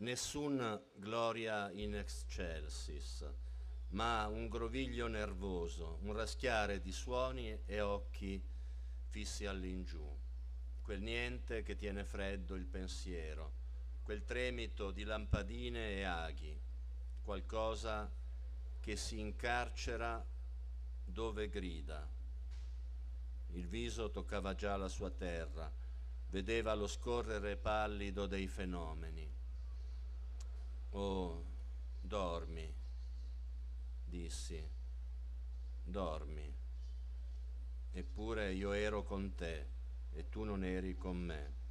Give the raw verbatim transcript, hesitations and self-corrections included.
Nessun gloria in excelsis, ma un groviglio nervoso, un raschiare di suoni e occhi fissi all'ingiù, quel niente che tiene freddo il pensiero, quel tremito di lampadine e aghi, qualcosa che si incarcera dove grida. Il viso toccava già la sua terra, vedeva lo scorrere pallido dei fenomeni. «Oh, dormi», dissi, «dormi, eppure io ero con te e tu non eri con me».